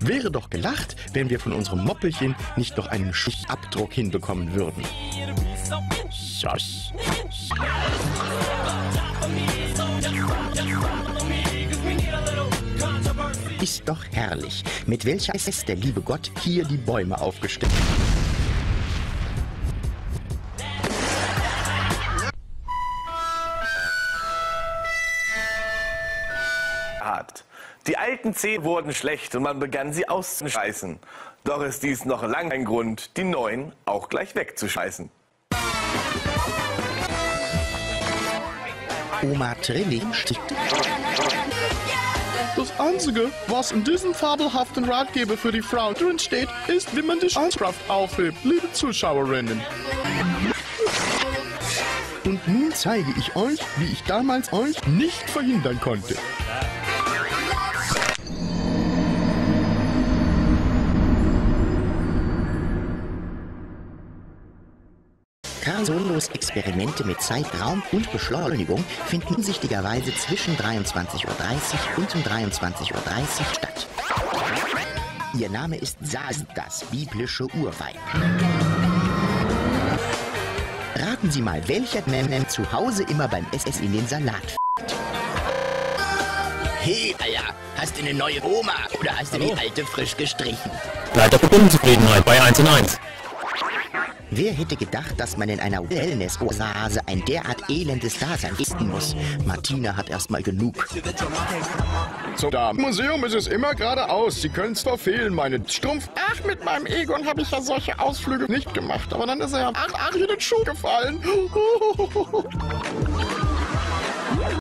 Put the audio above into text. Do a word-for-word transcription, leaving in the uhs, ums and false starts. Wäre doch gelacht, wenn wir von unserem Moppelchen nicht noch einen Schussabdruck hinbekommen würden. Schasch. Ist doch herrlich, mit welcher Ästhetik der liebe Gott hier die Bäume aufgestellt hat. Die alten Zehen wurden schlecht und man begann sie auszuscheißen. Doch ist dies noch lange ein Grund, die neuen auch gleich wegzuscheißen. Oma Trilling stickte. Das Einzige, was in diesem fabelhaften Ratgeber für die Frau drin steht, ist, wie man die Scheißkraft aufhebt, liebe Zuschauerinnen. Und nun zeige ich euch, wie ich damals euch nicht verhindern konnte. Carlsons Experimente mit Zeitraum und Beschleunigung finden umsichtigerweise zwischen dreiundzwanzig Uhr dreißig und um dreiundzwanzig Uhr dreißig statt. Ihr Name ist Sas, das biblische Urweib. Raten Sie mal, welcher Männer zu Hause immer beim S S in den Salat f***t. Hey, Alter, hast du eine neue Oma oder hast du die alte frisch gestrichen? Leider für Unzufriedenheit bei eins und eins. Wer hätte gedacht, dass man in einer Wellness-Oase ein derart elendes Dasein listen muss? Martina hat erstmal genug. So, da Museum ist es immer geradeaus. Sie können es verfehlen, meine Strumpf. Ach, mit meinem Egon habe ich ja solche Ausflüge nicht gemacht. Aber dann ist er ja ach, ach, in den Schuh gefallen.